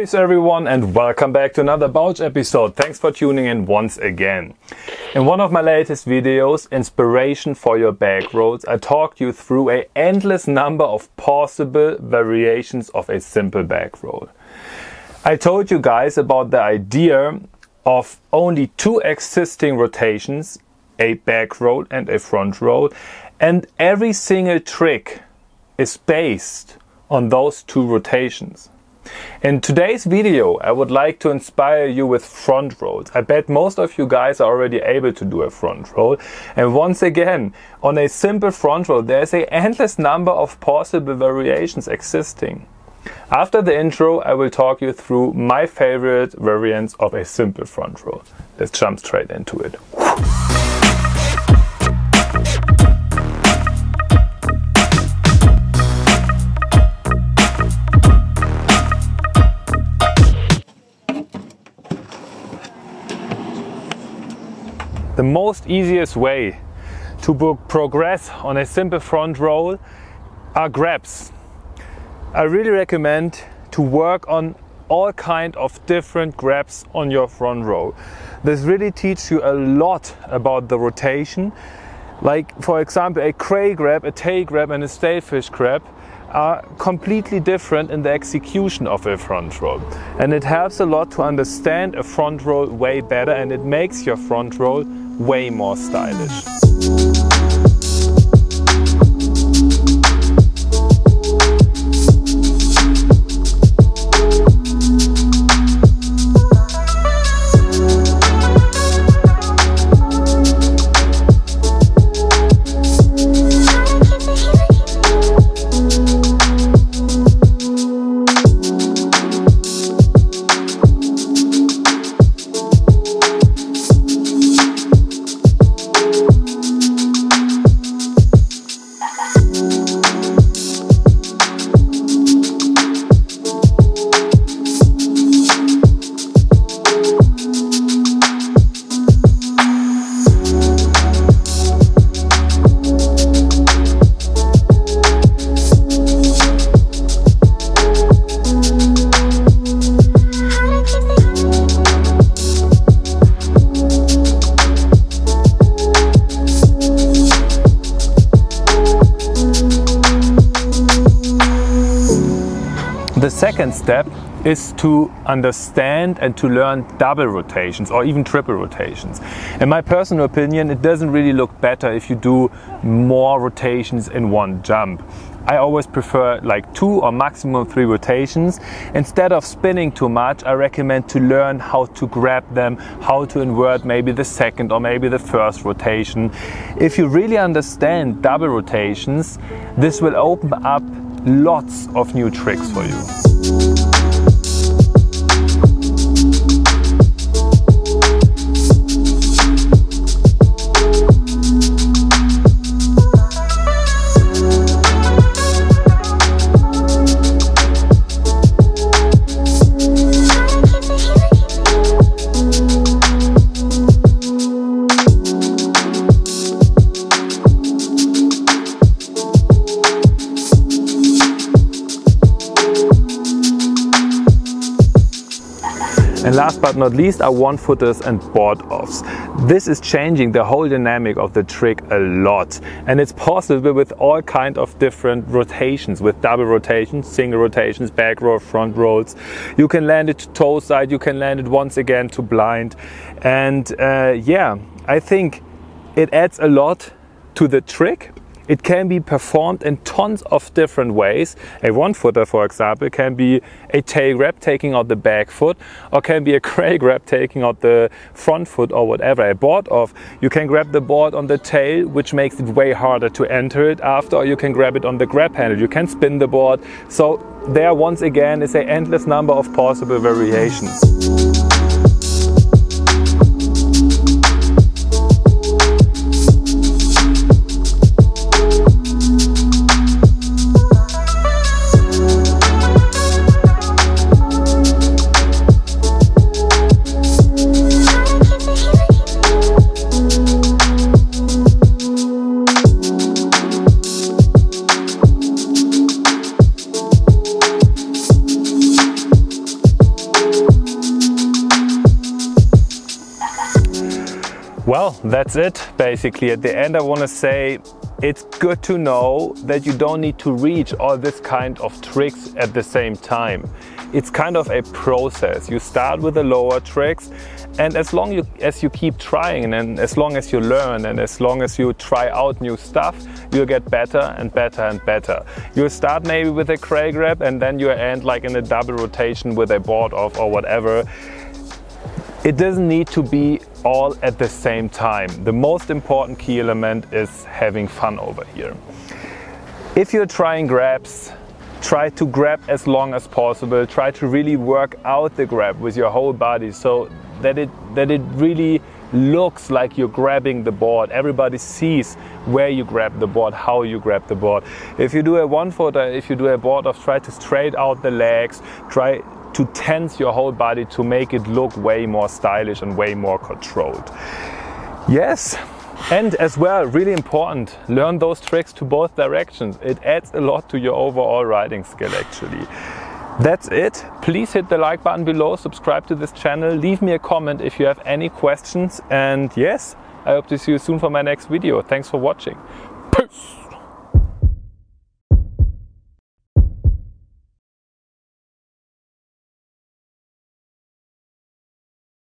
Space everyone, and welcome back to another Bouch episode. Thanks for tuning in once again. In one of my latest videos, Inspiration for Your Back Rolls, I talked you through an endless number of possible variations of a simple back roll. I told you guys about the idea of only two existing rotations, a back roll and a front roll, and every single trick is based on those two rotations. In today's video, I would like to inspire you with front rolls. I bet most of you guys are already able to do a front roll. And once again, on a simple front roll, there's an endless number of possible variations existing. After the intro, I will talk you through my favorite variants of a simple front roll. Let's jump straight into it. The most easiest way to progress on a simple front roll are grabs. I really recommend to work on all kind of different grabs on your front roll. This really teaches you a lot about the rotation. Like for example, a cray grab, a tail grab and a stalefish grab are completely different in the execution of a front roll, and it helps a lot to understand a front roll way better, and it makes your front roll way more stylish. The second step is to understand and to learn double rotations or even triple rotations. In my personal opinion, it doesn't really look better if you do more rotations in one jump. I always prefer like 2 or maximum 3 rotations. Instead of spinning too much, I recommend to learn how to grab them, how to invert maybe the second or maybe the first rotation. If you really understand double rotations, this will open up lots of new tricks for you. And last but not least are one-footers and board-offs. This is changing the whole dynamic of the trick a lot, and it's possible with all kind of different rotations, with double rotations, single rotations, back roll, front rolls. You can land it to toe side, you can land it once again to blind, and yeah, I think it adds a lot to the trick. It can be performed in tons of different ways. A one-footer, for example, can be a tail grab taking out the back foot, or can be a cray grab taking out the front foot or whatever. A board off, you can grab the board on the tail, which makes it way harder to enter it after, or you can grab it on the grab handle. You can spin the board. So there, once again, is an endless number of possible variations. That's it basically. At the end I want to say it's good to know that you don't need to reach all this kind of tricks at the same time. It's kind of a process. You start with the lower tricks, and as long as you keep trying, and as long as you learn, and as long as you try out new stuff, you'll get better and better and better. You'll start maybe with a cray grab, and then you end like in a double rotation with a board off or whatever. It doesn't need to be all at the same time. The most important key element is having fun over here. If you're trying grabs, try to grab as long as possible. Try to really work out the grab with your whole body so that it really looks like you're grabbing the board. Everybody sees where you grab the board, how you grab the board. If you do a one-footer, if you do a board off, try to straight out the legs, try to tense your whole body to make it look way more stylish and way more controlled. Yes, and as well, really important, learn those tricks to both directions. It adds a lot to your overall riding skill actually. That's it. Please hit the like button below, subscribe to this channel, leave me a comment if you have any questions, and yes, I hope to see you soon for my next video. Thanks for watching. Peace!